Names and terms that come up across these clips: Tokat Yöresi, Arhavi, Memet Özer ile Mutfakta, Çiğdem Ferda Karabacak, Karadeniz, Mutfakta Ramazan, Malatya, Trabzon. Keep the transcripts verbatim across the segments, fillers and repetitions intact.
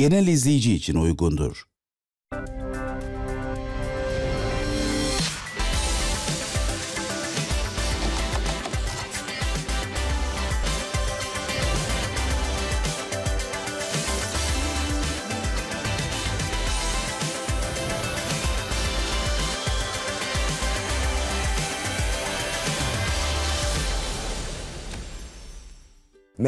genel izleyici için uygundur.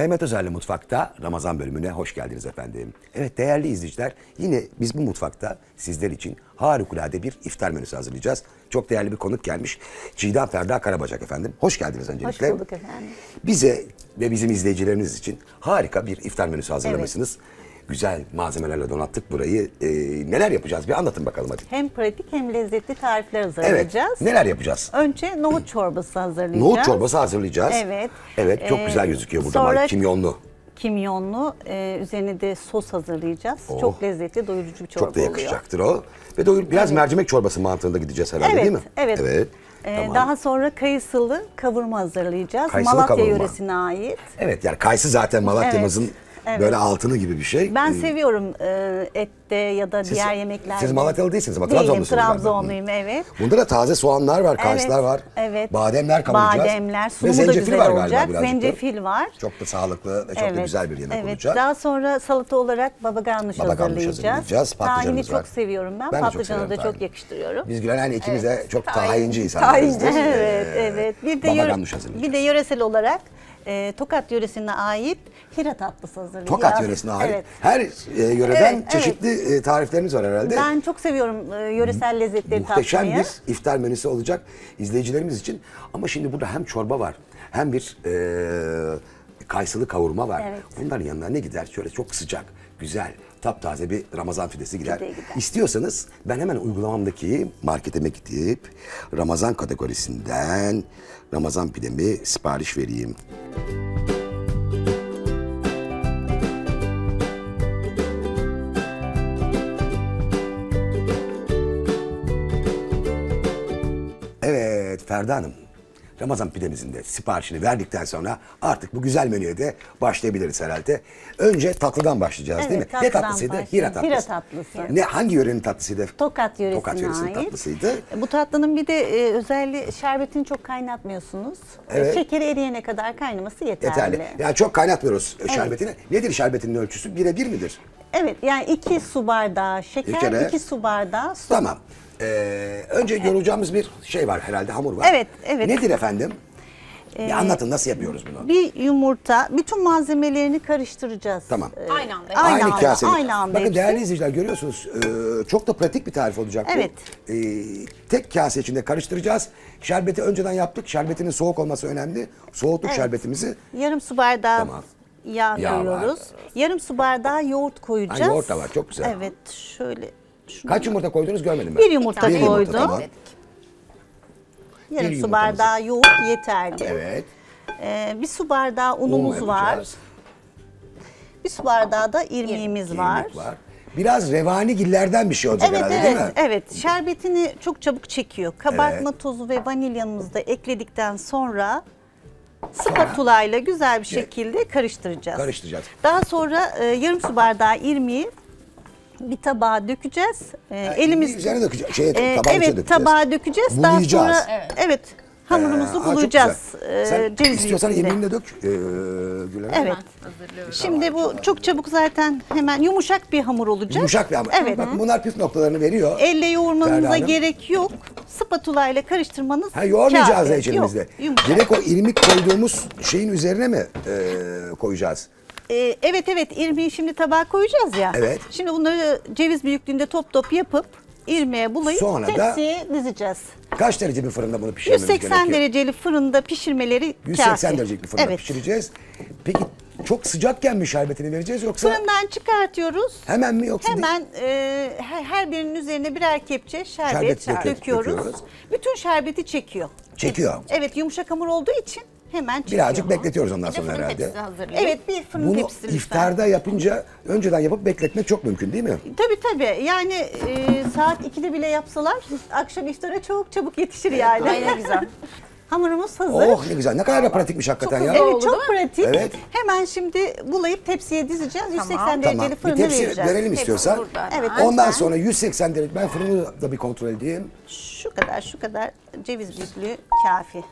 Memet Özer'le Mutfakta Ramazan bölümüne hoş geldiniz efendim. Evet değerli izleyiciler, yine biz bu mutfakta sizler için harikulade bir iftar menüsü hazırlayacağız. Çok değerli bir konuk gelmiş, Çiğdem Ferda Karabacak efendim. Hoş geldiniz öncelikle. Hoş bulduk efendim. Bize ve bizim izleyicilerimiz için harika bir iftar menüsü hazırlamışsınız. Evet. Güzel malzemelerle donattık burayı. Ee, neler yapacağız bir anlatın bakalım hadi. Hem pratik hem lezzetli tarifler hazırlayacağız. Evet, neler yapacağız? Önce nohut çorbası hazırlayacağız. Nohut çorbası hazırlayacağız. Evet. Evet, çok ee, güzel gözüküyor burada. Sonra... Kimyonlu. Kimyonlu, e, üzerine de sos hazırlayacağız. Oh. Çok lezzetli, doyurucu bir çorba oluyor. Çok da yakışacaktır o. Ve doyur, biraz evet. mercimek çorbası mantığında gideceğiz herhalde, evet, değil mi? Evet, evet. Ee, tamam. Daha sonra kayısılı kavurma hazırlayacağız. Kayısılı Malatya kavurma. Yöresine ait. Evet, yani kayısı zaten Malatya'mızın evet, evet. böyle altını gibi bir şey. Ben ee, seviyorum e, ette ya da siz, diğer yemeklerde. Siz Malatyalı değilsiniz ama Trabzonlusunuz. Değilim, Trabzonluyum, evet. Bunda da taze soğanlar var, kayısılar evet, var, evet. bademler kavuracağız. Bademler, sunumu da güzel var olacak. Zencefil var. Çok da sağlıklı ve çok evet, da güzel bir yemek evet. olacak. Daha sonra salata olarak baba ganoush hazırlayacağız. Tahini çok var. seviyorum ben. ben Patlıcanı da çok yakıştırıyorum. Biz Gülen aynı ikimiz evet. de çok tahinci insanlarız. Evet, evet. Bir de yöresel olarak E, Tokat Yöresi'ne ait Hira tatlısı hazırlayacağız. Tokat Yöresi'ne ait. Evet. Her e, yöreden evet, çeşitli evet. tariflerimiz var herhalde. Ben çok seviyorum e, yöresel lezzetleri Muhteşem tatmayı. Muhteşem bir iftar menüsü olacak izleyicilerimiz için. Ama şimdi burada hem çorba var hem bir e, kayısılı kavurma var. Evet. Bunların yanına ne gider? Şöyle çok sıcak, güzel, taptaze bir Ramazan pidesi gider. gider. İstiyorsanız ben hemen uygulamamdaki marketime gidip Ramazan kategorisinden Ramazan pidemi sipariş vereyim. Evet Ferda Hanım, Ramazan pidemizin de siparişini verdikten sonra artık bu güzel menüye de başlayabiliriz herhalde. Önce tatlıdan başlayacağız evet, değil mi? Ne tatlısıydı? Hira tatlısı. Hira tatlısı. Ne, hangi yörenin tatlısıydı? Tokat yöresine Tokat yöresinin ait. tatlısıydı. Bu tatlının bir de e, özelliği şerbetini çok kaynatmıyorsunuz. Evet. Şekeri eriyene kadar kaynaması yeterli. Yeterli. Yani çok kaynatmıyoruz evet. şerbetini. Nedir şerbetinin ölçüsü? Bire bir midir? Evet, yani iki su bardağı şeker, Şekere. iki su bardağı su. Tamam. Ee, önce evet. yoracağımız bir şey var herhalde, hamur var. Evet, evet. Nedir efendim? Ee, ya anlatın, nasıl yapıyoruz bunu? Bir yumurta, bütün malzemelerini karıştıracağız. Tamam. Ee, aynı anda. Aynı, aynı kasede. Aynı anda. Bakın hepsi. Değerli izleyiciler, görüyorsunuz e, çok da pratik bir tarif olacak bu. Evet. E, tek kase içinde karıştıracağız. Şerbeti önceden yaptık. Şerbetinin soğuk olması önemli. Soğuttuk evet. şerbetimizi. Yarım su bardağı. Tamam. Yağ, yağ koyuyoruz. Var. Yarım su bardağı yoğurt koyacağız. Ay, yoğurt da var, çok güzel. Evet, şöyle. Şundan. Kaç yumurta koydunuz görmedim ben. Bir yumurta bir koydum. Yumurta, tamam. Yarım bir su bardağı yoğurt yeterli. Evet. Ee, bir su bardağı unumuz Un var. Bir su bardağı da irmiğimiz İrmik var. var. Biraz revani gillerden bir şey olacak evet, herhalde evet, değil mi? Evet, şerbetini çok çabuk çekiyor. Kabartma evet. tozu ve vanilyamızı da ekledikten sonra spatula ile güzel bir şekilde evet. karıştıracağız. Karıştıracağız. Daha sonra e, yarım su bardağı irmiği bir tabağa dökeceğiz. Ee, yani elimiz üzerine dökeceğiz. Şey, ee, evet, dökeceğiz. tabağa dökeceğiz. Daha sonra evet, evet hamurumuzu ee, bulacağız. Ee, Sen istiyorsan yemeğini de dök. Ee, Gülen. Evet. Şimdi bu çok çabuk zaten hemen yumuşak bir hamur olacak. Yumuşak bir hamur. Evet. Bakın bunlar püf noktalarını veriyor. Elle yoğurmanıza gerek yok. Spatula ile karıştırmanız. Ha, yoğurmayacağız da elimizde. Direkt o irmik koyduğumuz şeyin üzerine mi e, koyacağız? Evet evet, irmiği şimdi tabağa koyacağız ya. Evet. Şimdi bunları ceviz büyüklüğünde top top yapıp irmiğe bulayıp tepsiye dizeceğiz. Kaç derece bir fırında bunu pişirmemiz gerekiyor? yüz seksen dereceli fırında pişirmeleri yüz seksen derecelik bir fırında evet. pişireceğiz. Peki çok sıcakken mi şerbetini vereceğiz yoksa? Fırından çıkartıyoruz. Hemen mi yoksa? Hemen e, her birinin üzerine birer kepçe şerbet, şerbet döküyoruz. döküyoruz. döküyoruz. Bütün şerbeti çekiyor. Çekiyor. Evet, yumuşak hamur olduğu için. Hemen birazcık bekletiyoruz ondan sonra herhalde. Evet, bir fırın Bunu tepsisi. Bunu iftarda yapınca önceden yapıp bekletmek çok mümkün değil mi? Tabii tabii. Yani e, saat ikide bile yapsalar akşam iftara çok çabuk yetişir yani. Aynen güzel. Hamurumuz hazır. Oh ne güzel, ne kadar da pratikmiş hakikaten çok ya. Evet oldu, çok pratik. Evet. Hemen şimdi bulayıp tepsiye dizeceğiz. Tamam. yüz seksen tamam. dereceli fırına vereceğiz. Bir tepsi verelim istiyorsan. Evet, ondan ben... sonra yüz seksen derece, ben fırını da bir kontrol edeyim. Şu kadar şu kadar ceviz büyüklüğü kafi.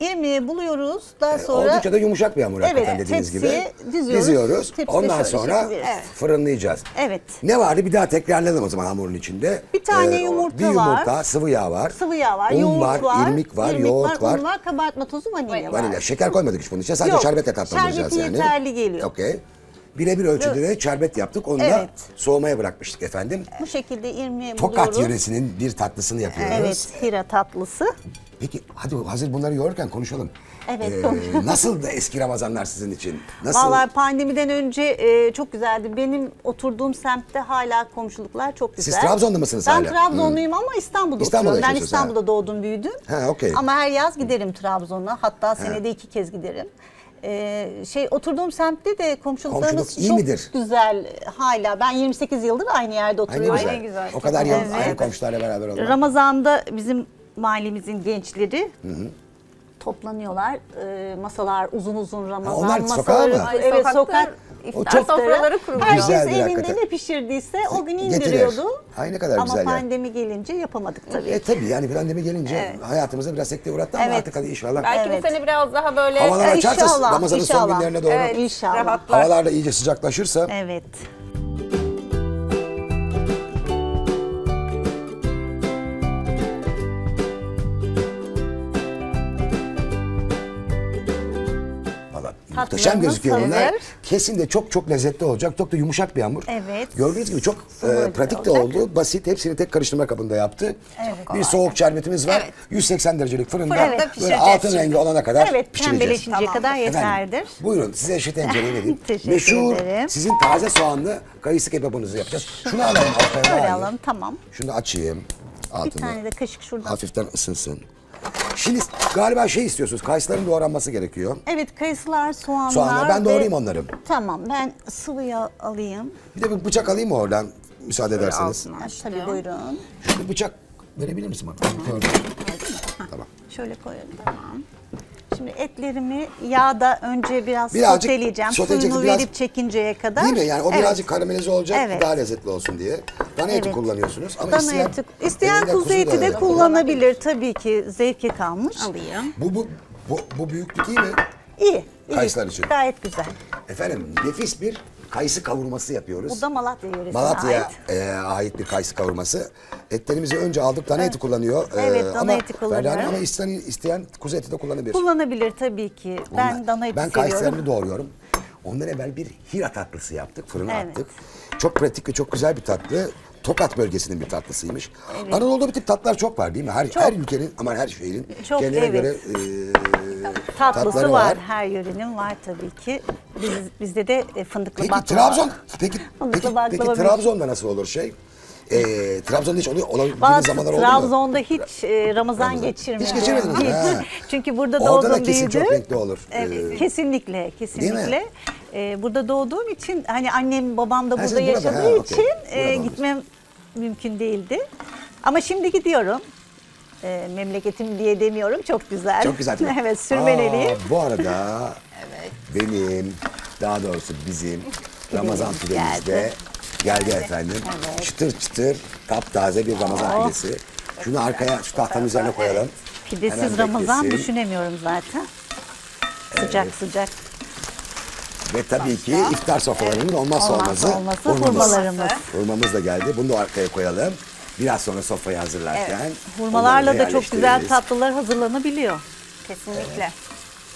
İrmiği buluyoruz, daha sonra... E, oldukça da yumuşak bir hamur evet, hakikaten dediğiniz gibi. Evet, tepsiye diziyoruz. Diziyoruz, ondan sonra evet. fırınlayacağız. Evet. Ne vardı bir daha tekrarlayalım o zaman hamurun içinde. Bir tane ee, yumurta var. Bir yumurta, var. sıvı yağ var. Sıvı yağ var, yoğurt var. Un var, irmik var, irmik yoğurt var. Un var, kabartma tozu, vanilya, vanilya var. Vanilya, şeker koymadık hiç bunun içine, sadece yok, şerbetle tatlandıracağız yani. Şerbeti yeterli geliyor. Okey. Birebir ölçüde de şerbet yaptık. Onu evet. da soğumaya bırakmıştık efendim. Bu şekilde irmiği buluyoruz. Tokat yöresinin bir tatlısını yapıyoruz. Evet, Hira tatlısı. Peki hadi hazır bunları yoğururken konuşalım. Evet, ee, konuşalım. Nasıl da eski Ramazanlar sizin için? Nasıl? Vallahi pandemiden önce e, çok güzeldi. Benim oturduğum semtte hala komşuluklar çok güzel. Siz Trabzon'da mısınız ben hala? Ben Trabzonluyum hmm. ama İstanbul'da, İstanbul'da oturuyorum. Ben İstanbul'da ha. doğdum, büyüdüm. Ha, okay. Ama her yaz giderim Trabzon'a. Hatta ha. senede iki kez giderim. Ee, şey oturduğum semtte de komşuluklarımız Komşuluk çok midir? güzel hala. Ben yirmi sekiz yıldır aynı yerde oturuyorum. Aynı güzel. güzel. O kadar yıl evet. aynı komşularla beraber olmak. Ramazan'da bizim mahallemizin gençleri hı hı. toplanıyorlar. E, masalar uzun uzun Ramazan. Ha, onlar masaları, sokağa mı? Evet, sokak iftar sofraları kuruluyor. Herkes güzeldir, evinde hakikaten. ne pişirdiyse o gün indiriyordu. Aynı kadar ama güzel. Ama pandemi yani. gelince yapamadık tabii. E tabii yani pandemi gelince evet. hayatımıza biraz sekteye uğrattı ama evet. artık hadi inşallah. Belki evet. bu sene biraz daha böyle havalar e, açarsa Ramazan'ın son günlerine doğru. Evet, inşallah. Havalar da iyice sıcaklaşırsa. Evet. Muhteşem gözüküyor bunlar. Kesin de çok çok lezzetli olacak. Çok da yumuşak bir hamur. Evet. Gördüğünüz gibi çok e, pratik de oldu. Basit. Hepsini tek karıştırma kabında yaptı. Evet. Bir soğuk şerbetimiz var. Evet. yüz seksen derecelik fırında evet. böyle altın şimdi. rengi olana kadar evet, pişireceğiz. Evet. Pembeleşinceye tamam. kadar yeterdir. Efendim, buyurun size şu tencereyi vereyim. Meşhur ederim. sizin taze soğanlı kayısı kebabanızı yapacağız. Şunu alalım. Şöyle alalım. Tamam. Şunu da açayım. Altını. Bir tane de kaşık şuradan. Hafiften ısınsın. Şimdi galiba şey istiyorsunuz, kayısıların doğranması gerekiyor. Evet, kayısılar, soğanlar. Soğanlar, ben doğrayayım ve... onları. Tamam, ben sıvıya alayım. Bir de bir bıçak alayım mı oradan, müsaade Böyle ederseniz? Tabii, işte. buyurun. Şöyle bıçak verebilir misin bana? Tamam. Koyalım. Tamam. Şöyle koyalım, tamam. Şimdi etlerimi yağda önce biraz birazcık soteleyeceğim, suyunu biraz... verip çekinceye kadar. Değil mi? Yani o evet. birazcık karamelize olacak, evet. daha lezzetli olsun diye. Dana eti evet. kullanıyorsunuz ama Dana isteyen, eti. isteyen kuzu eti de kullanabilir tabii ki, zevke kalmış. Alayım. Bu, bu, bu, bu büyüklük iyi mi? İyi, iyi. Kayısılar için. Gayet güzel. Efendim nefis bir kayısı kavurması yapıyoruz. Bu da Malatya yöresine Malatya'ya ait. Malatya'ya ait bir kayısı kavurması. Etlerimizi önce aldık, dana evet. eti kullanıyor. Evet, ee, dana ama eti kullanıyor. Ama isteyen, isteyen kuzu eti de kullanabilir. Kullanabilir tabii ki. Ben Onlar, dana eti ben seviyorum. Ben kayısılarını doğruyorum. Ondan evvel bir Hira tatlısı yaptık, fırına evet. attık. Çok pratik ve çok güzel bir tatlı. Tokat bölgesinin bir tatlısıymış. Evet. Anadolu'da bir tip tatlar çok var değil mi? Her, her ülkenin ama her şehrin çok, kendine evet. göre e, tatlısı var. var. Her yörenin var tabii ki. Biz, bizde de fındıklı peki, baklava Trabzon, var. Peki, peki, peki Trabzon'da nasıl olur şey? Ee, Trabzon'da hiç oluyor, olabildiğiniz zamanlar oldu mu? Trabzon'da hiç e, Ramazan, Ramazan geçirmiyor. Hiç geçirmediniz mi? Çünkü burada doğdum büyüdüm. Orada da kesin çok renkli olur. Ee, kesinlikle, kesinlikle. Ee, burada doğduğum için, hani annem babam da ha, burada yaşadığı ha, için okay. e, gitmem mümkün değildi. Ama şimdi gidiyorum. E, memleketim diye demiyorum, çok güzel. Çok güzel. Evet, sürmeleliyim. Bu arada evet. benim, daha doğrusu bizim Ramazan pidemizde... Geldi efendim. Evet. Çıtır çıtır, taptaze bir Ramazan oh. pidesi. Şunu arkaya, şu tahtanın üzerine koyalım. Pidesiz Hemen Ramazan beklesin. düşünemiyorum zaten. Sıcak evet. sıcak. Ve tabii ki iftar sofralarının evet. olmazsa olmazı olması, hurmalarımız. Hurmamız da geldi. Bunu da arkaya koyalım. Biraz sonra sofrayı hazırlarken. Evet. Hurmalarla da çok güzel tatlılar hazırlanabiliyor. Kesinlikle. Evet.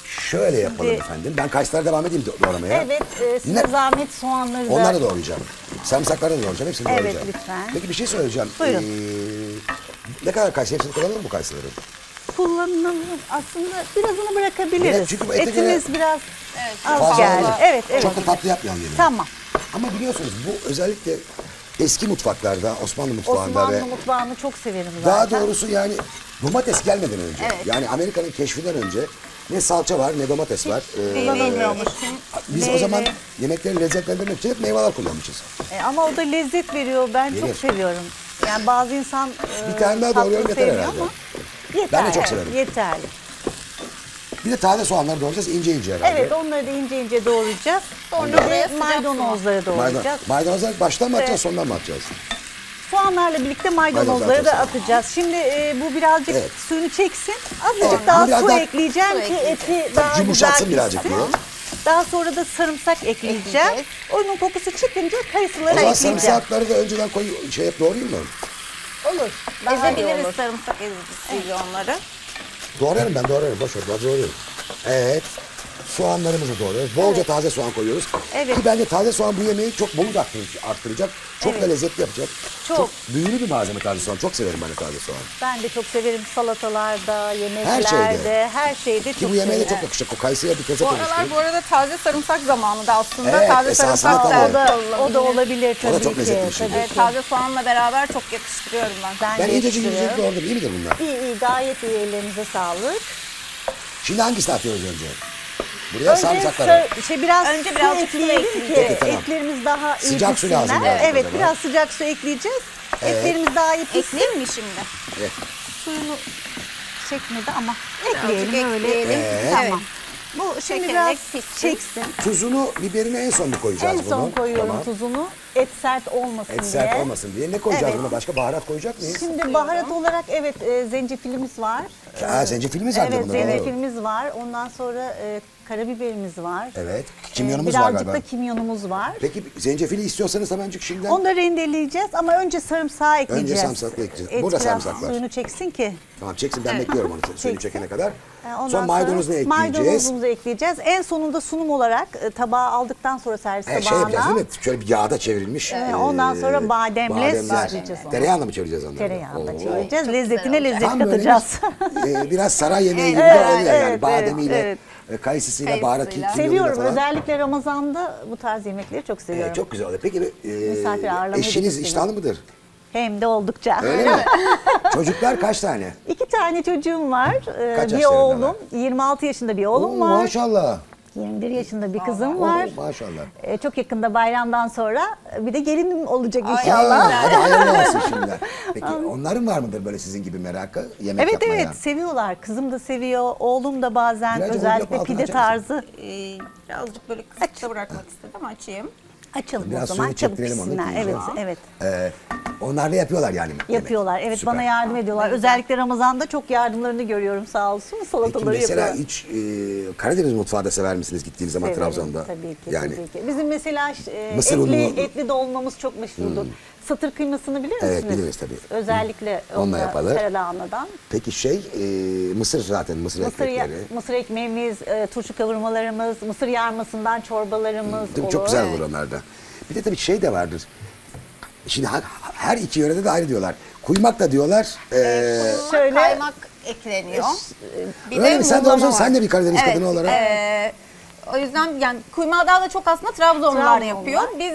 Şöyle yapalım Şimdi, efendim. Ben kayısılara devam edeyim doğramaya. Evet, e, size ne? zahmet soğanları da. Onları doğrayacağım. Sarımsakları da doğrayacağım, hepsini evet, doğrayacağım. Evet, lütfen. Peki bir şey söyleyeceğim. Buyurun. Ee, ne kadar kayısı, hepsini kullanalım bu kayısıları? Kullanalım. Aslında birazını bırakabiliriz. Evet, çünkü etimiz biraz evet, az geldi. Evet, evet. Çok da tatlı yapmayalım yemeği. Tamam. Ama biliyorsunuz bu özellikle eski mutfaklarda, Osmanlı mutfağında Osmanlı ve... Osmanlı mutfağını çok severim zaten. Daha doğrusu yani domates gelmeden önce, evet. yani Amerika'nın keşfinden önce... Ne salça var, ne domates var. Kullanılmıyormuş. Ee, biz meyve. o zaman yemekleri lezzetlendirmek için hep meyveler kullanmışız. E, ama o da lezzet veriyor. Ben Gelir. çok seviyorum. Yani bazı insan e, bir tane daha doğruyorum yeter herhalde. Ama yeter, ben de çok severim. Yeterli. Bir de taze soğanları doğrayacağız ince ince herhalde. Evet, onları da ince ince doğrayacağız. Sonra da maydanozları doğrayacağız. Maydanozları baştan mı atacağız, sondan mı atacağız? Soğanlarla birlikte maydanozları da atacağız. Şimdi e, bu birazcık evet. suyunu çeksin. Azıcık evet. daha su ekleyeceğim su ki eti daha yumuşatsın birazcık bunu. Daha sonra da sarımsak ekleyeceğim. Ekleyeceğiz. Onun kokusu çıkınca kayısıları ekleyeceğim. O zaman ekleyeceğim. Sarımsakları da önceden koy, şey yap doğrayayım mı? Olur. Ezebiliriz, sarımsak ezeceğiz evet. onları. Doğrarım ben, doğrarım. Boş ver, doğrarım. Evet. Soğanlarımızı doğruyoruz. Bolca evet. taze soğan koyuyoruz. Evet. Ki bence taze soğan bu yemeği çok bol arttıracak. Çok evet. da lezzetli yapacak. Çok. Çok büyülü bir malzeme taze soğan. Çok severim ben de taze soğan. Ben de çok severim salatalarda, yemeklerde, her şeyde. Her şeyde ki çok bu yemeğe de çok yakışacak. O kayısıya bir köze koymuştum. Bu aralar bu arada taze sarımsak zamanı da aslında. Evet, taze sarımsak da, o da, o da olabilir tabii ki. O da çok lezzetli bir şey. Evet, taze soğanla beraber çok yakıştırıyorum ben. Ben, ben incecik yüzeyip doğradım. İyi midir bunlar? İyi iyi. Gayet iyi. Ellerinize sağlık. Şimdi hangisini atıyoruz önce? Buraya önce sarımsakları. Şey, biraz önce biraz ekleyelim ki evet, tamam. etlerimiz daha iyi sıcak su lazım. Evet, evet biraz sıcak su ekleyeceğiz. Evet. Etlerimiz daha iyi pişsin. Ekleyeyim mi şimdi? Evet. Suyunu çekmedi ama ekleyelim, ekleyelim. Öyle. Evet. Tamam. Bu şimdi biraz çeksin. Tuzunu, biberini en son mu koyacağız en bunu? En son koyuyorum tamam. tuzunu. Et sert olmasın et diye. Et sert olmasın diye. Ne koyacağız evet. buna? Başka baharat koyacak mıyız? Şimdi baharat olarak evet e, zencefilimiz var. Aa, zencefilimiz var. Evet, zencefilimiz var. Ondan sonra e, karabiberimiz var. Evet. Kimyonumuz ee, var galiba. Birazcık da kimyonumuz var. Peki zencefili istiyorsanız hemencik şimdiden. Onu da rendeleyeceğiz ama önce sarımsağı ekleyeceğiz. Önce sarımsakla ekleyeceğiz. Et burada sarımsak var. Suyunu çeksin ki. Tamam çeksin ben evet. bekliyorum onu suyunu çekene kadar. Ondan sonra maydanozunu ekleyeceğiz. Maydanozumuzu ekleyeceğiz. En sonunda sunum olarak tabağa aldıktan sonra servis tabağına. Ee, şey yapacağız değil mi? Şöyle bir yağda çevrilmiş. Evet. Ee, Ondan sonra bademle süzeceğiz onu. Tereyağında mı çevireceğiz onları? Tereyağında çevireceğiz. Lezzetine lezzet katacağız. e, biraz saray yemeği gibi de oluyor yani bademiyle. Kayısısıyla, baharatıyla. Seviyorum. Özellikle Ramazan'da bu tarz yemekleri çok seviyorum. Ee, çok güzel oluyor. Peki e, eşiniz iştahlı mıdır? Hem de oldukça. Öyle mi? Çocuklar kaç tane? İki tane çocuğum var. Kaç bir oğlum, var? yirmi altı yaşında bir oğlum Oo, var. Maşallah. yirmi bir yaşında bir kızım Allah. var. Oo, maşallah. Ee, çok yakında bayramdan sonra bir de gelinim olacak inşallah. Hadi hayırlı olsun şimdi. Peki onların var mıdır böyle sizin gibi merakı yemek evet, yapmaya? Evet evet seviyorlar. Kızım da seviyor. Oğlum da bazen birazcık özellikle pide tarzı. Ee, birazcık böyle kısıkta bırakmak istedim açayım. Açalım biraz o zaman çabuk pişsinler. Evet, evet. Ee, onlar da yapıyorlar yani. Yapıyorlar evet süper. Bana yardım ediyorlar. Özellikle Ramazan'da çok yardımlarını görüyorum sağ olsun. Salataları yapıyorlar. Mesela hiç e, Karadeniz mutfağı da sever misiniz gittiğiniz zaman severim, Trabzon'da? Tabii ki, yani. tabii ki. Bizim mesela e, etli, etli dolmamız çok meşhurdur. Hmm. Satır kıymasını bilir misiniz? Evet biliriz tabii. Özellikle onunla yapalım. Seradağı'ndan. Peki şey e, mısır zaten mısır, mısır ekmekleri. Mısır ekmeğimiz, e, turşu kavurmalarımız, mısır yarmasından çorbalarımız hmm, olur. Çok güzel olur onlarda. Bir de tabii şey de vardır. Şimdi her iki yörede de ayrı diyorlar. Kuymak da diyorlar. E, ee, şöyle kaymak ekleniyor. E, bir öyle mi? Sen de, olsun, sen de bir Karadeniz evet, kadını olarak. E, o yüzden yani kuymağı daha da çok aslında Trabzonlular Trabzonlar. yapıyor. Biz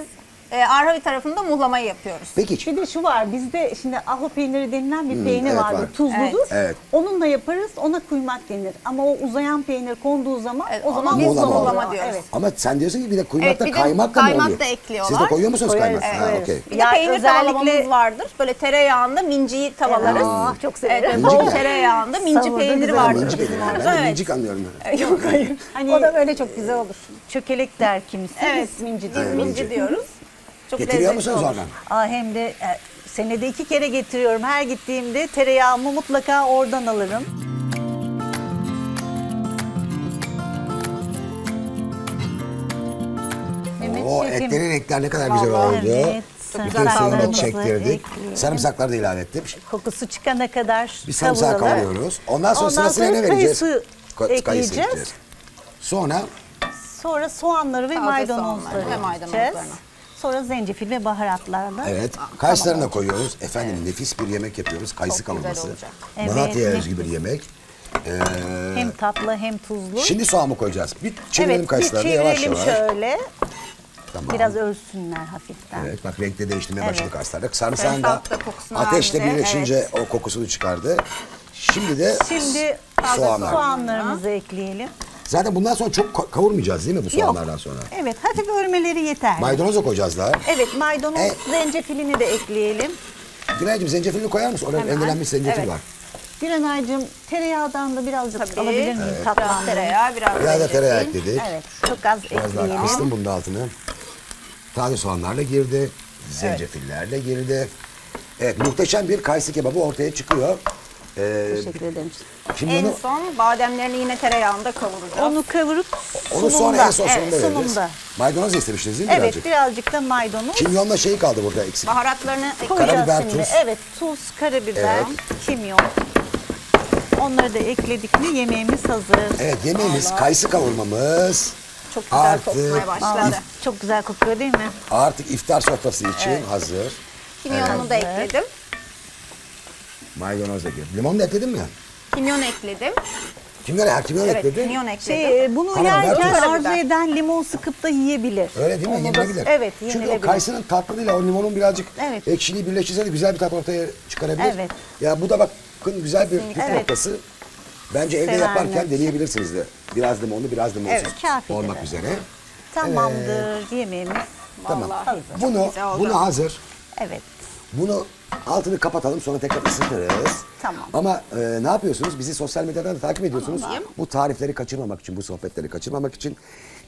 E, Arhavi tarafında muhlamayı yapıyoruz. Peki. Bir de şu var bizde şimdi ahlı peyniri denilen bir hmm, peynir evet, vardır var. tuzludur. Evet. Onunla yaparız ona kuymak denir. Ama o uzayan peynir konduğu zaman evet, o zaman biz muhlama, muhlama diyoruz. Evet. Ama sen diyorsun ki bir de kuymakta evet, kaymak da mı oluyor? Kaymak da ekliyorlar. Siz de koyuyor musunuz kaymak? Evet. Ha, evet. Okay. Bir de ya peynir tavalamamız vardır. Böyle tereyağında minciyi tavalarız. Ah çok severim. Bol evet, tereyağında minci Savurda peyniri vardır. Minci peyniri vardır. Ben mincik anlıyorum. Yok hayır. O da böyle çok güzel olur. Çökelek der kimisi. Evet minci diyoruz. Çok getiriyor musunuz oradan? Aa, hem de e, senede iki kere getiriyorum. Her gittiğimde tereyağımı mutlaka oradan alırım. Oo, etlerin renkler ne kadar vallahi güzel oldu. Evet. Bütün suyunu çektirdik. Sarımsakları da ilave ettim. Kokusu çıkana kadar bir sarımsak kavuruyoruz. Ondan sonra Ondan sırasına ne vereceğiz? Kayısı ekleyeceğiz. Kayısı ekleyeceğiz. Sonra? Sonra soğanları ve maydanozları ekleyeceğiz. Sonra zencefil ve baharatlarla. Evet. Kayısılarını tamam. da koyuyoruz. Efendim evet. nefis bir yemek yapıyoruz. Kayısı kavurması. Evet, Malatya'ya özgü bir yemek. Ee, hem tatlı hem tuzlu. Şimdi soğanı koyacağız. Bir çevirelim evet, kayısılarını yavaş yavaş. Şöyle. Tamam. Biraz ölsünler hafiften. Evet bak renkte değiştirmeye evet. başladı kayısılar. Sarımsağın da ateşle birleşince evet. o kokusunu çıkardı. Şimdi de Şimdi soğanlar. soğanlarımızı ha. ekleyelim. Zaten bundan sonra çok kavurmayacağız değil mi bu soğanlardan sonra? Evet, hafif örmeleri yeter. Maydanoz da koyacağız daha. Evet, maydanoz, e, zencefilini de ekleyelim. Gülay'cığım zencefilini koyar mısın? Orada rendelenmiş zencefil evet. var. Gülenay'cığım tereyağdan da birazcık tabii alabilir miyim? Evet. Biraz tereyağı, biraz, biraz da tereyağı ekledik. Evet, çok az ekleyelim. Biraz daha kıstım bunun altını. Taze soğanlarla girdi, zencefillerle evet. girdi. Evet, muhteşem bir kayısı kebabı ortaya çıkıyor. Ee, Teşekkür ederim. Şimdi en onu, son bademlerini yine tereyağında kavuracağız. Onu kavurup sunumda. Onu sonra en son evet, sunumda veririz. Sunumda. Maydanoz istemiştiniz değil mi evet, birazcık? Evet, birazcık da maydanoz. Kimyonla şey kaldı burada eksik. Baharatlarını koyacağız şimdi. Tuz. Evet, tuz, karabiber, evet. kimyon. Onları da ekledik mi yemeğimiz hazır. Evet, yemeğimiz, Allah. Kayısı kavurmamız. Çok güzel artık, kokmaya başladı. İf, çok güzel kokuyor değil mi? Artık iftar sofrası için evet. hazır. Kimyonunu evet. da ekledim. Maydanoz ekledim. Limon da ekledin mi? Kimyon ekledim. Kimyon, her kimyon evet, ekledin? Evet, kimyon ekledim. Şey, bunu Anam, yerken arzu eden limon sıkıp da yiyebilir. Öyle değil mi? Yenilebilir. Evet, yenilebilir. Çünkü o kayısının tatlılığıyla o limonun birazcık evet. ekşiliği birleşirse de güzel bir tat ortaya çıkarabilir. Evet. Ya bu da bakın güzel bir püf evet. noktası. Bence evde Sevenler. yaparken deneyebilirsiniz de. Biraz limonlu, biraz limonsuz evet, olmak evet. üzere. Tamamdır evet. yemeğimiz. Tamam. Hazır. Bunu, bunu hazır. Evet. Bunu altını kapatalım, sonra tekrar ısıtırız. Tamam. Ama e, ne yapıyorsunuz? Bizi sosyal medyadan da takip ediyorsunuz. Tamam. Bu tarifleri kaçırmamak için, bu sohbetleri kaçırmamak için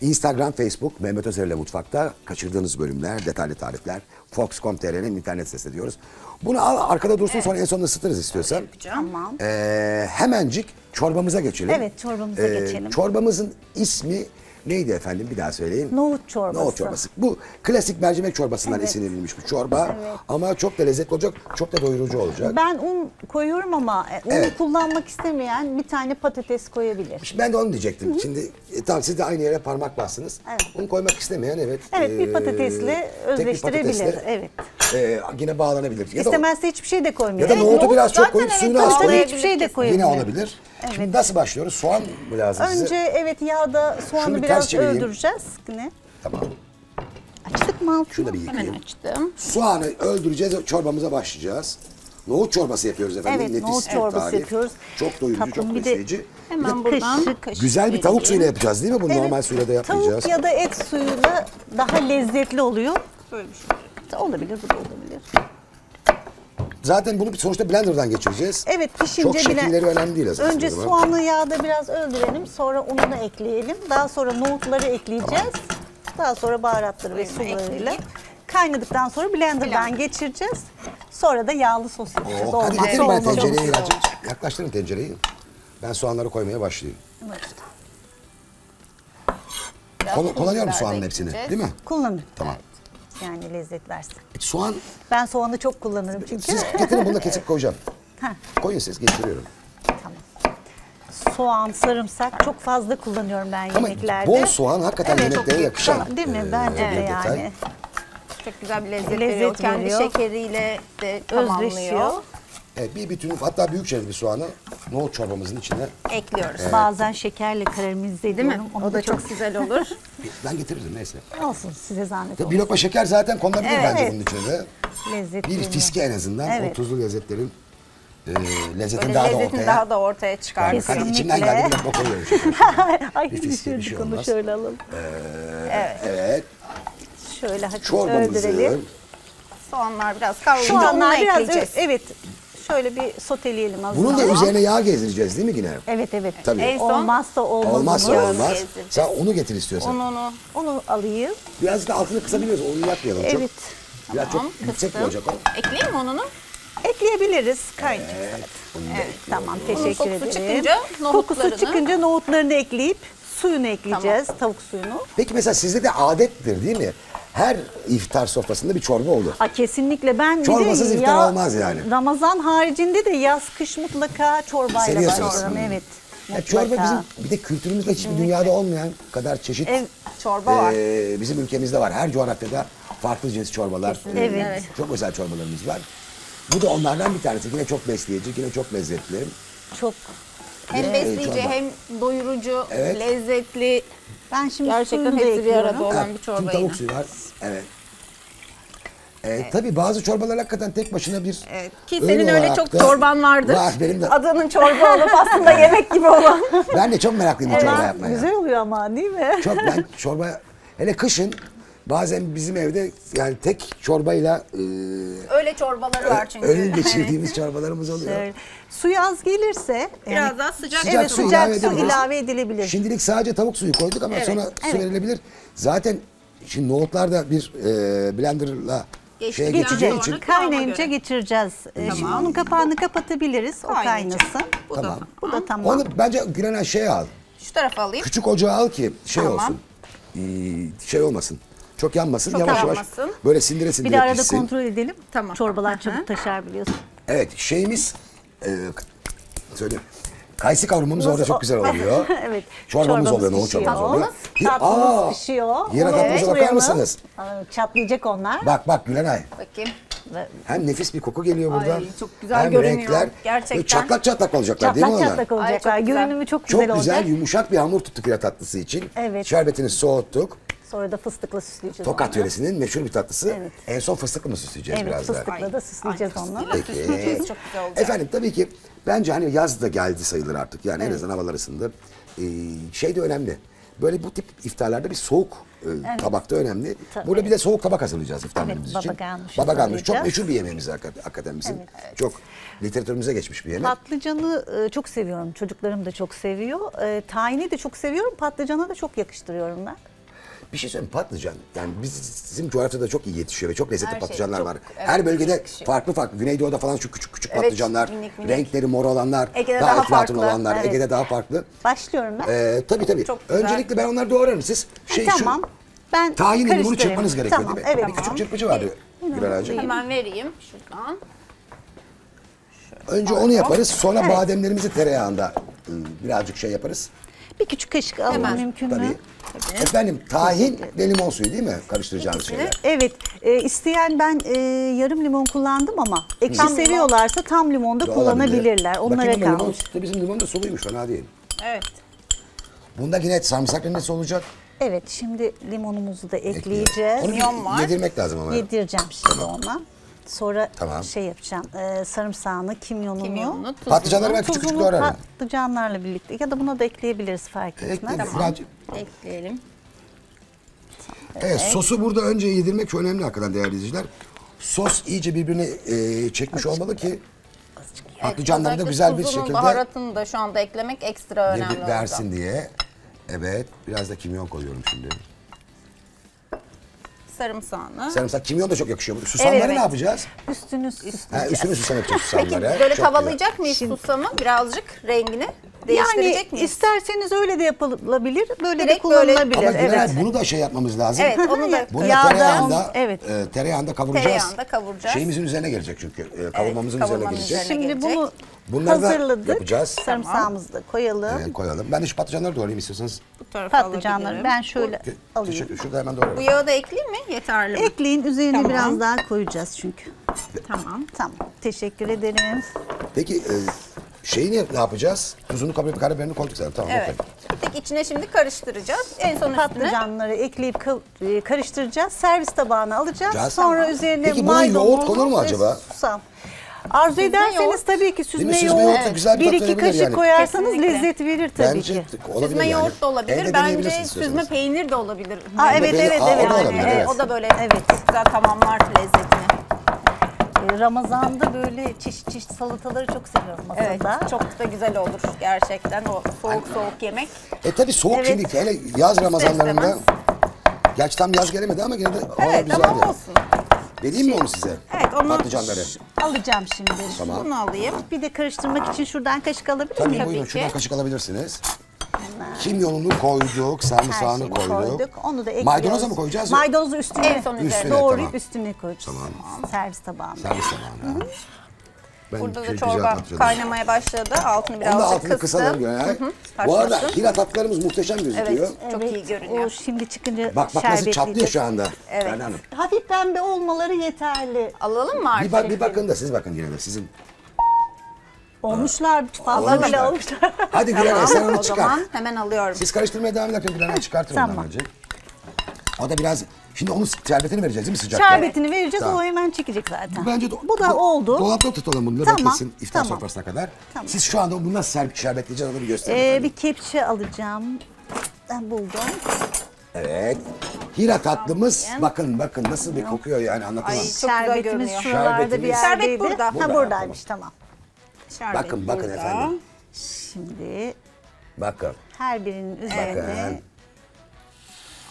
Instagram, Facebook, Memet Özer'le Mutfakta kaçırdığınız bölümler, detaylı tarifler, Fox nokta com nokta t r'nin internet sitesini diyoruz. Bunu al, arkada dursun evet. sonra en sonunda ısıtırız istiyorsan. Tamam. E, hemencik çorbamıza geçelim. Evet, çorbamıza e, geçelim. Çorbamızın ismi neydi efendim? Bir daha söyleyin. Nohut çorbası. Nohut çorbası. Bu klasik mercimek çorbasından evet. esinlenilmiş bir çorba. Evet. Ama çok da lezzetli olacak, çok da doyurucu olacak. Ben un koyuyorum ama unu evet. kullanmak istemeyen bir tane patates koyabilir. Şimdi ben de onu diyecektim. Hı -hı. Şimdi tam siz de aynı yere parmak bassınız. Evet. Un koymak istemeyen evet. Evet, e, bir patatesle özleştirebilir. Patatesle, evet. E, yine bağlanabilir. Ya İstemezse da, hiçbir şey de koymuyor. Ya da nohutu evet, biraz çok koyup evet, suyunu az koyup hiçbir şey de koyabilir. Yine olabilir. Evet. Şimdi nasıl başlıyoruz? Soğan mı lazım önce size? Evet, yağda soğanı Şunu biraz Biraz öldüreceğiz. Ne? Tamam. Açtık mı altını? Şunu da bir yıkayayım. Açtım. Soğanı öldüreceğiz, çorbamıza başlayacağız. Nohut çorbası yapıyoruz efendim. Evet, nefis nohut çorbası tarif. yapıyoruz. Çok doyurucu, Tatlım, çok besleyici. Hemen buradan kaşık, güzel kaşık bir tavuk suyuyla yapacağız değil mi? Bunu evet, normal suyla da yapmayacağız. Tavuk ya da et suyuyla daha lezzetli oluyor. Böyle bir şey. Olabilir, bu da olabilir. Zaten bunu sonuçta blenderdan geçireceğiz. Evet, pişince çok şekilleri önemli değil aslında. Önce soğanı yağda biraz öldürelim, sonra ununu ekleyelim. Daha sonra nohutları ekleyeceğiz. Tamam. Daha sonra baharatları ve sularıyla. Kaynadıktan sonra blenderdan Blen. geçireceğiz. Sonra da yağlı sos yapacağız. Oh, hadi getirin ben tencereyi. Yaklaştırın tencereyi. Ben soğanları koymaya başlayayım. Kol kullanıyor mu soğanın hepsini? Gideceğiz. Değil mi? Kullanın. Tamam. Evet. Yani lezzet versin. Soğan... Ben soğanı çok kullanırım çünkü. Siz getirin bunu da kesip koyacağım. Ha. Koyun siz, getiriyorum. Tamam. Soğan, sarımsak çok fazla kullanıyorum ben Ama yemeklerde. Bol soğan hakikaten evet, yemeklere yakışan. Tamam, değil mi? E, Bence de evet. yani. Çok güzel bir lezzet, lezzet veriyor. Kendi veriyor. şekeriyle de özleşiyor. Evet, bir bütünü, hatta büyük şerefli soğanı nohut çorbamızın içine ekliyoruz. Evet. Bazen şekerle karamelize ediyorum. Değil mi? Onu o da, da çok güzel olur. Ben getirirdim neyse. Olsun, size zahmet olsun. Bir lokma şeker zaten konulabilir evet. bence bunun içine. Lezzetli. Bir fiske en azından evet. o tuzlu lezzetlerin e, lezzetin Böyle daha lezzetin da ortaya. daha da ortaya çıkar. Kesinlikle. Hani içinden geldi bir lokma koyuyoruz. Ay, bir fiske bir şey olmaz. Onu şöyle alalım. Ee, evet. evet. Şöyle hafif öldürelim. Soğanlar biraz kavrulunca Soğanlar biraz evet. Şöyle bir soteleyelim az Bunun da ama. üzerine yağ gezdireceğiz değil mi yine? Evet evet. Tabii. En son, olmazsa olmaz. Olmazsa olmaz. Sen onu getir istiyorsan. Onu onu. Onu alayım. Biraz da altını kısabiliyoruz. Onu yakmayalım çok. Evet. Biraz tamam, çok yüksek olacak o. Ekleyeyim mi onunu? Ekleyebiliriz. Kaynayacak evet, zaten. Evet. Tamam, teşekkür ederim. Kokusu çıkınca nohutlarını. Kokusu çıkınca nohutlarını ekleyip suyunu ekleyeceğiz. Tamam. Tavuk suyunu. Peki mesela sizde de adettir değil mi? Her iftar sofrasında bir çorba olur. Aa, kesinlikle. Ben Çorbasız de, iftar ya, olmaz yani. Ramazan haricinde de yaz kış mutlaka çorbayla başlıyorum. Evet. Ya çorba bizim bir de kültürümüzde hiçbir dünyada olmayan kadar çeşit Ev, çorba e, var. Bizim ülkemizde var. Her coğrafyada farklı cins çorbalar. E, evet. Çok özel çorbalarımız var. Bu da onlardan bir tanesi. Yine çok besleyici, yine çok lezzetli. Çok. Hem e, besleyici çorba. hem doyurucu, evet. lezzetli. Ben şimdi Gerçekten hepsi bir arada olan evet, bir çorba. Şimdi tavuk suyu var. Evet. Ee, evet. Tabii bazı çorbalar hakikaten tek başına bir... Evet. Ki senin öyle çok çorban vardır. Var, benim de. Adının çorba olup aslında yemek gibi olan. Ben de çok meraklıyım evet, çorba yapmaya. Güzel oluyor ama değil mi? Çok ben çorba... Hele kışın Bazen bizim evde yani tek çorbayla... E, öyle çorbaları var çünkü. Öğün geçirdiğimiz çorbalarımız oluyor. Evet. Suyu az gelirse... Biraz yani, daha sıcak, sıcak evet, su, ilave, su ilave edilebilir. Şimdilik sadece tavuk suyu koyduk ama evet, sonra evet, su verilebilir. Zaten şimdi nohutlarda bir e, blenderla... Şeye geçeceği için kaynayınca geçireceğiz. Tamam. Şimdi onun kapağını kapatabiliriz. O kaynasın. Bu tamam. Da, bu da tamam. Onu bence Gülen şey al. Şu tarafa alayım. Küçük ocağı al ki şey tamam olsun. Ee, şey olmasın. Çok yanmasın. Çok yavaş yanmasın, yavaş. Böyle sindire sindire pişsin. Bir de arada pişsin, kontrol edelim. Tamam. Çorbalar çabuk taşar biliyorsun. Evet şeyimiz e, söyle. Kayısı kavurmamız orada çok güzel oluyor. Evet. Çorbamız, çorbamız oluyor, nohut çorbamız oluyor. Tatlımız pişiyor. Yere tatlımıza bakar mısınız? Çatlayacak onlar. Bak bak Gülenay. Bakayım. Hem nefis bir koku geliyor buradan. Ay, çok güzel hem görünüyor. Renkler. Gerçekten. Çatlak çatlak olacaklar çatlak değil mi onlar? Çatlak çatlak olacaklar. Ay, çok görünümü çok güzel olacak. Çok güzel olacak, yumuşak bir hamur tuttuk ya tatlısı için. Evet. Şerbetini soğuttuk. Sonra da fıstıkla süsleyeceğiz. Tokat Yöresi'nin meşhur bir tatlısı. Evet. En son fıstıkla mı süsleyeceğiz evet, biraz daha? Evet fıstıkla da süsleyeceğiz onunla. Peki. Süsleyeceğiz, çok güzel olacak. Efendim tabii ki bence hani yaz da geldi sayılır artık. Yani evet, en azından havalar ısındı. Ee, şey de önemli. Böyle bu tip iftarlarda bir soğuk e, evet, tabak da önemli. Tabii. Burada bir de soğuk tabak hazırlayacağız iftarlarımız evet, için. Babaganmış. Babaganmış. Çok meşhur bir yemeğimiz hakikaten bizim. Evet. Çok literatürümüze geçmiş bir yemek. Patlıcanı e, çok seviyorum. Çocuklarım da çok seviyor. E, tahini de çok seviyorum. Patlıcana da çok yakıştırıyorum ben. Bir şey söyleyeyim patlıcan. Yani biz, bizim coğrafyada çok iyi yetişiyor ve çok lezzetli her patlıcanlar şey, çok, var. Evet, her bölgede farklı farklı. Güneydoğu'da falan şu küçük küçük evet, patlıcanlar, minik, minik, renkleri mor olanlar, Ege'de daha, daha eflatun olanlar, evet, Ege'de daha farklı. Başlıyorum ben. Ee, tabii tabii. Öncelikle ben onları doğrarım siz. Şey, ha, tamam. Ben tahinin bunu çırpmanız gerekiyor tamam, değil mi? Evet, tamam. Bir küçük çırpıcı var diyor. Hemen vereyim şuradan. Şöyle önce pardon, onu yaparız. Sonra evet, bademlerimizi tereyağında birazcık şey yaparız. Bir küçük kaşık alalım mümkün mü? Tabii. Tabii. Efendim tahin ve limon suyu değil mi karıştıracağınız şeyler? Evet. E, isteyen ben e, yarım limon kullandım ama ekşi tam seviyorlarsa limon, tam limon da kullanabilirler. Onlara kalmış. Bizim limon da soluymuş fena değil. Evet. Bunda yine sarımsak rendesi olacak. Evet şimdi limonumuzu da ekleyeceğiz. Limon var. Yedirmek lazım ama. Yedireceğim şimdi tamam ona. Sonra tamam şey yapacağım, e, sarımsağını, kimyonunu, kimyonunu patlıcanları ben küçük küçük doğrarım. Patlıcanlarla birlikte ya da buna da ekleyebiliriz fark etmez. Ekleyelim. Tamam. Ekleyelim. Evet, evet sosu burada önce yedirmek önemli hakikaten değerli izleyiciler. Sos iyice birbirine e, çekmiş açık olmalı ki evet, patlıcanları da güzel bir şekilde... Baharatını da şu anda eklemek ekstra önemli olacak. Versin diye. Evet biraz da kimyon koyuyorum şimdi. Sarımsağını. Sarımsak kimyon da çok yakışıyor. Susamları evet, ne yapacağız? Üstünü süsleyeceğiz. Üstünü susam yapacağız susamları. Peki böyle çok tavalayacak güzel mıyız şimdi susamı? Birazcık rengini değiştirecek yani, miyiz? İsterseniz öyle de yapılabilir, böyle direkt de kullanılabilir. Ama evet, bunu da şey yapmamız lazım. Evet, onu da bunu da tereyağında, evet, e, tereyağında kavuracağız. Tereyağında kavuracağız. Şeyimizin üzerine gelecek çünkü. E, kavurmamızın evet, üzerine gelecek. Şimdi gelecek bunu bunları hazırladık, yapacağız. Sarımsağımızı da koyalım. Evet, koyalım. Ben de şu patlıcanları doğrayayım istiyorsanız. Bu patlıcanları ben şöyle bu, alayım. Şurada hemen doğrayayım. Bu yağı da ekleyeyim mi? Yeterli mi? Ekleyin, üzerine tamam biraz daha koyacağız çünkü. Tamam. Tamam. Teşekkür ederim. Peki e, şeyini ne yapacağız? Tuzunu, karabiberini koyduk zaten. Tamam. Evet. Tek içine şimdi karıştıracağız. En son patlıcanları ekleyip karıştıracağız. Servis tabağına alacağız. Caz, sonra tamam üzerine peki maydanoz, yoğurt konur mu acaba? Susam. Arzu süzme ederseniz yoğurt, tabii ki süzme, süzme yoğurt evet, bir iki kaşık yani koyarsanız kesinlikle lezzet verir tabii bence ki. Süzme yani yoğurt da olabilir. Bence süzme peynir de olabilir. Aa, evet peynir, evet aa, evet, o yani, evet. O da böyle evet güzel tamamlar lezzetini. Ramazan'da böyle çeşit çeşit salataları çok seviyorum masada. Evet, çok da güzel olur gerçekten o soğuk soğuk yemek. E tabii soğuk evet, şimdi hele yaz Ramazanlarında. Gerçi tam yaz gelemedi ama gene de evet, güzel tamam olsun. Vereyim mi onu size? Evet onu patlıcanları alacağım şimdi. Tamam. Bunu alayım. Bir de karıştırmak için şuradan kaşık alabilir miyim? Tabii mi? Buyurun tabii şuradan kaşık alabilirsiniz. Kimyonunu koyduk, sarımsağını koyduk, koyduk. Onu da ekliyoruz. Maydanoza mı koyacağız? Maydanozu üstüne, evet, üstüne, üstüne doğrayıp tamam üstüne koyacağız. Tamam. Servis tabağına. Servis tabağına. Burada da çorba kaynamaya başladı. Altını birazcık da kısalım. Bu arada Hira tatlılarımız muhteşem gözüküyor. Evet, evet, çok iyi görünüyor. O şimdi çıkınca bak bak nasıl çatlıyor şu anda. Evet. Ferda Hanım. Hafif pembe olmaları yeterli. Alalım mı artık? Bir, bak, bir bakın da siz bakın yine de sizin. Olmuşlar, fazla bile olmuşlar. Hadi Gülen tamam, sen onu çıkar. Zaman hemen alıyorum. Siz karıştırmaya devam edin. Gülen'i çıkartın tamam ondan önce. O da biraz... Şimdi onun şerbetini vereceğiz değil mi sıcakta? Şerbetini vereceğiz, tamam o hemen çekecek zaten. Bence do bu da do oldu. Dolapta tutalım bunu, tamam beklesin iftar tamam sofrasına kadar. Tamam. Siz şu anda bunu nasıl şerbetleyeceğiz onu bir gösterin. Ee, bir kepçe alacağım. Ben buldum. Evet. Hira tatlımız, bakın bakın nasıl bir kokuyor yani, anlatamam. Ay, şerbetimiz şuralarda bir yerdeydi. Şerbet burada. burada. Ha buradaymış, tamam. Şerbet bakın bakın burada. Efendim. Şimdi bakın. Her birinin üzerinde.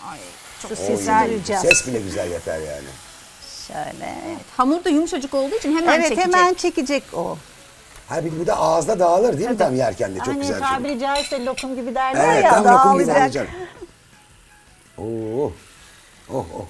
Ay çok sesleneceğiz. Ses bile güzel yeter yani. Şöyle. Evet, hamur da yumuşacık olduğu için hemen evet, çekecek. Evet hemen çekecek o. Her bir de ağızda dağılır değil mi, evet. Tam yerken de çok hani güzel. Hani tabiri caizse lokum gibi derler evet, ya. Evet tam lokum gibi dağılacak. Oh, oh, oh.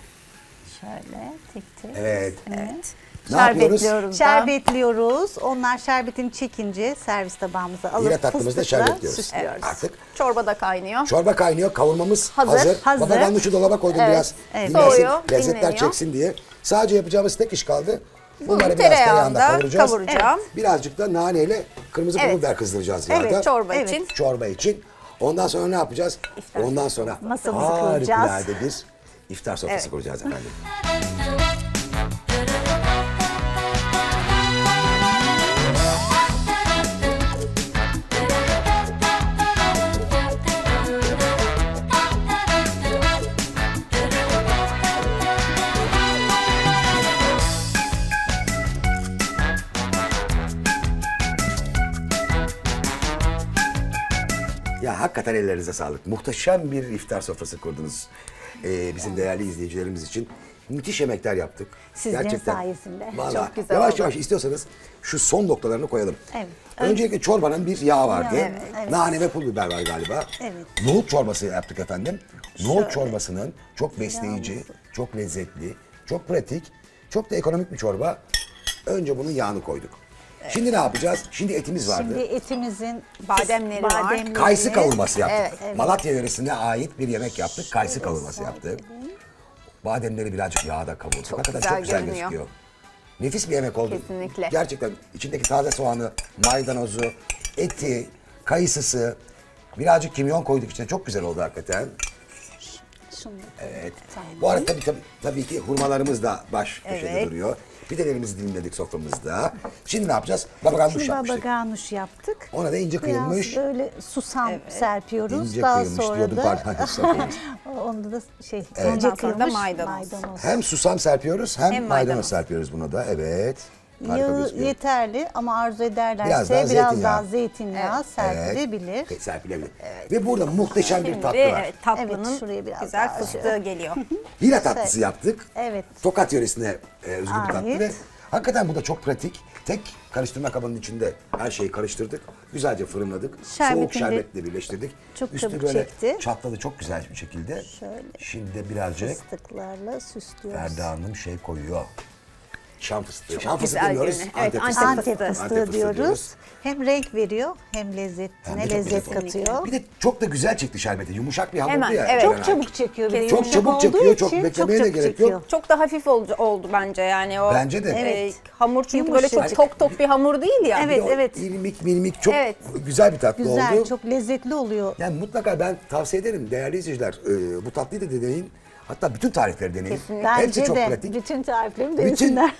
Şöyle tek tek. Evet. evet. Ne şerbetliyoruz. Şerbetliyoruz. Onlar şerbetini çekince servis tabağımıza alıp fıstıkla tatlımızda şerbetliyoruz. Süslüyoruz. Evet. Artık çorba da kaynıyor. Çorba kaynıyor. Kavurmamız hazır. hazır. hazır. Baba ben de şu dolaba koydum evet. biraz. Evet. Soğuyor. Lezzetler dinleniyor. Çeksin diye. Sadece yapacağımız tek iş kaldı. Bunları biraz tereyağında kavuracağız. kavuracağım. Evet. Birazcık da naneyle kırmızı evet. pul biber kızdıracağız yağda. Evet, çorba evet. için. Çorba için. Ondan sonra ne yapacağız? İftar. Ondan sonra masamızı kuracağız. Harikulade bir iftar sofrası evet. kuracağız efendim. Hakikaten ellerinize sağlık. Muhteşem bir iftar sofrası kurdunuz. Ee, bizim değerli izleyicilerimiz için müthiş yemekler yaptık. Sizin sayesinde. Vallahi çok güzel yavaş oldu. Yavaş istiyorsanız şu son noktalarını koyalım. Evet. Öncelikle çorbanın bir yağı vardı. Evet, evet. Nane ve pul biber var galiba. Evet. Nohut çorbası yaptık efendim. Nohut şöyle. Çorbasının çok besleyici, yağımızı. Çok lezzetli, çok pratik, çok da ekonomik bir çorba. Önce bunun yağını koyduk. Evet. Şimdi ne yapacağız? Şimdi etimiz vardı. Şimdi etimizin bademleri, bademleri var. Kayısı kavurması yaptık. Evet, evet. Malatya yöresine ait bir yemek yaptık. Kayısı evet, kavurması yaptık. Bademleri birazcık yağda kavurduk. Çok hakikaten güzel, çok güzel görünüyor. Gözüküyor. Nefis bir yemek oldu. Kesinlikle. Gerçekten içindeki taze soğanı, maydanozu, eti, kayısısı, birazcık kimyon koyduk içine. Çok güzel oldu hakikaten. Evet. Bu arada tabii, tabii, tabii ki hurmalarımız da baş köşede evet. duruyor. Pidelerimizi dilimledik soframızda. Şimdi ne yapacağız? Babaganuş yapmıştık. Babaganuş yaptık. Ona da ince kıyılmış. Biraz böyle susam evet. serpiyoruz. İnce daha kıyılmış sonra diyordum da... pardon. Onda da şey, evet. ince kıyılmış maydanoz. maydanoz. Hem susam serpiyoruz hem, hem maydanoz. maydanoz serpiyoruz buna da. Evet. Yağı yeterli ama arzu ederlerse biraz daha zeytinyağı, biraz daha zeytinyağı evet. serpilebilir. Evet, serpilebilir. Evet. Ve burada muhteşem bir tatlı var. Evet, tatlının evet, şuraya biraz güzel fıstığı geliyor. Hira tatlısı yaptık. Evet. Tokat yöresine özgü bir tatlı ve hakikaten bu da çok pratik. Tek karıştırma kabının içinde her şeyi karıştırdık. Güzelce fırınladık. Şerbetinde soğuk şerbetle birleştirdik. Çok üstü böyle çekti. Çatladı çok güzel bir şekilde. Şöyle. Şimdi de birazcık fıstıklarla süslüyoruz. Ferda Hanım şey koyuyor. Şam fıstığı. Şam fıstığı demiyoruz. Antep, evet, Antep fıstığı diyoruz. diyoruz. Hem renk veriyor hem lezzetine lezzet katıyor. Bir de çok da güzel çekti şerbeti. Yumuşak bir hamur oldu ya. Evet. Çok yani. çabuk çekiyor. Çok yumuşak çabuk çekiyor. Çok beklemeye de gerek çekiyor. yok. Çok da hafif oldu, oldu bence yani. O, bence de. Evet. E, hamur çünkü yumuşak. Böyle çok tok tok bir hamur değil ya. Evet evet. İlmik milmik çok evet. güzel bir tatlı güzel, oldu. Güzel çok lezzetli oluyor. Yani mutlaka ben tavsiye ederim değerli izleyiciler e, bu tatlıyı da deneyin. Hatta bütün tarifleri deneyin. Kesinlikle. Hepsi çok de, pratik. Bütün tariflerim denesinler.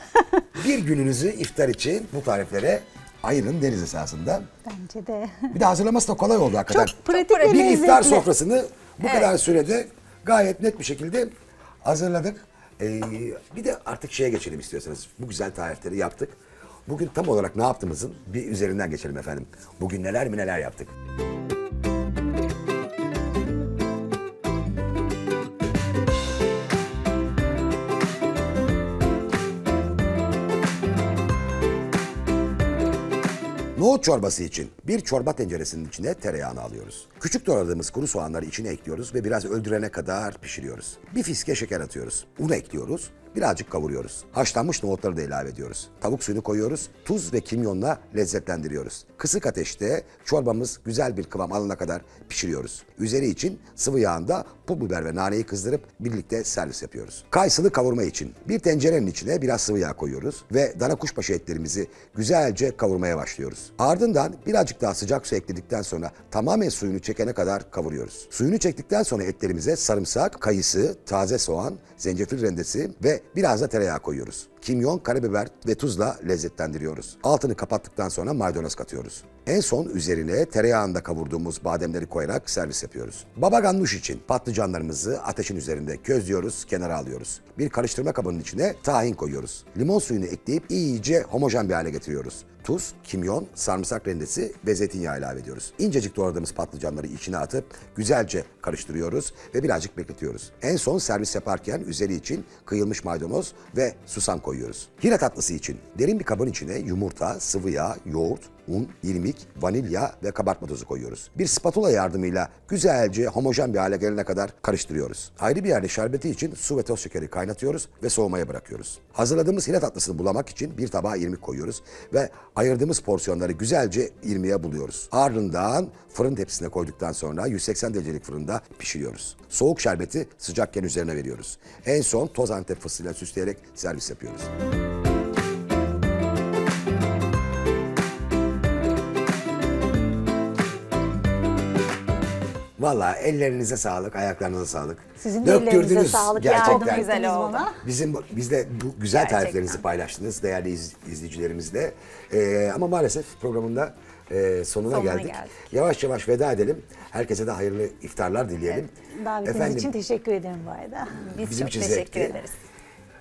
Bir gününüzü iftar için bu tariflere ayırın deniz esasında. Bence de. Bir de hazırlaması da kolay oldu hakikaten. Çok pratik bir lezzetli. Bir iftar sofrasını bu evet. kadar sürede gayet net bir şekilde hazırladık. Ee, bir de artık şeye geçelim istiyorsanız. Bu güzel tarifleri yaptık. Bugün tam olarak ne yaptığımızın bir üzerinden geçelim efendim. Bugün neler mi neler yaptık. Nohut çorbası için bir çorba tenceresinin içine tereyağını alıyoruz. Küçük doğradığımız kuru soğanları içine ekliyoruz ve biraz öldürene kadar pişiriyoruz. Bir fiske şeker atıyoruz. Unu ekliyoruz. Birazcık kavuruyoruz. Haşlanmış nohutları da ilave ediyoruz. Tavuk suyunu koyuyoruz. Tuz ve kimyonla lezzetlendiriyoruz. Kısık ateşte çorbamız güzel bir kıvam alana kadar pişiriyoruz. Üzeri için sıvı yağında pul biber ve naneyi kızdırıp birlikte servis yapıyoruz. Kayısılı kavurma için bir tencerenin içine biraz sıvı yağ koyuyoruz ve dana kuşbaşı etlerimizi güzelce kavurmaya başlıyoruz. Ardından birazcık daha sıcak su ekledikten sonra tamamen suyunu çekene kadar kavuruyoruz. Suyunu çektikten sonra etlerimize sarımsak, kayısı, taze soğan, zencefil rendesi ve biraz da tereyağı koyuyoruz. Kimyon, karabiber ve tuzla lezzetlendiriyoruz. Altını kapattıktan sonra maydanoz katıyoruz. En son üzerine tereyağında kavurduğumuz bademleri koyarak servis yapıyoruz. Baba ganoush için patlıcanlarımızı ateşin üzerinde közlüyoruz, kenara alıyoruz. Bir karıştırma kabının içine tahin koyuyoruz. Limon suyunu ekleyip iyice homojen bir hale getiriyoruz. Tuz, kimyon, sarımsak rendesi ve zeytinyağı ilave ediyoruz. İncecik doğradığımız patlıcanları içine atıp güzelce karıştırıyoruz ve birazcık bekletiyoruz. En son servis yaparken üzeri için kıyılmış maydanoz ve susam koyuyoruz. Hina tatlısı için derin bir kabın içine yumurta, sıvı yağ, yoğurt, un, irmik, vanilya ve kabartma tozu koyuyoruz. Bir spatula yardımıyla güzelce homojen bir hale gelene kadar karıştırıyoruz. Ayrı bir yerde şerbeti için su ve toz şekeri kaynatıyoruz ve soğumaya bırakıyoruz. Hazırladığımız hina tatlısını bulamak için bir tabağa irmik koyuyoruz ve ayırdığımız porsiyonları güzelce irmiğe buluyoruz. Ardından fırın tepsisine koyduktan sonra yüz seksen derecelik fırında pişiriyoruz. Soğuk şerbeti sıcakken üzerine veriyoruz. En son toz Antep fıstığıyla süsleyerek servis yapıyoruz. Vallahi ellerinize sağlık, ayaklarınıza sağlık. Sizin de ellerinize sağlık, gerçekten güzel oldu. Bizim, biz de bu güzel gerçekten tariflerinizi paylaştınız değerli iz, izleyicilerimizle. Ee, ama maalesef programında e, sonuna, sonuna geldik. geldik. Yavaş yavaş veda edelim. Herkese de hayırlı iftarlar dileyelim. Evet, davetiniz Efendim, için teşekkür ederim bu arada. Biz bizim çok teşekkür zevkli. ederiz.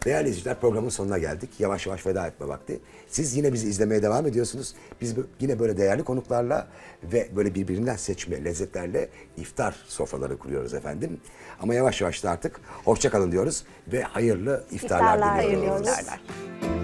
Değerli izleyiciler, programın sonuna geldik. Yavaş yavaş veda etme vakti. Siz yine bizi izlemeye devam ediyorsunuz. Biz yine böyle değerli konuklarla ve böyle birbirinden seçme lezzetlerle iftar sofraları kuruyoruz efendim. Ama yavaş yavaş da artık hoşça kalın diyoruz ve hayırlı iftarlar, iftarlar diliyoruz. Hayırlı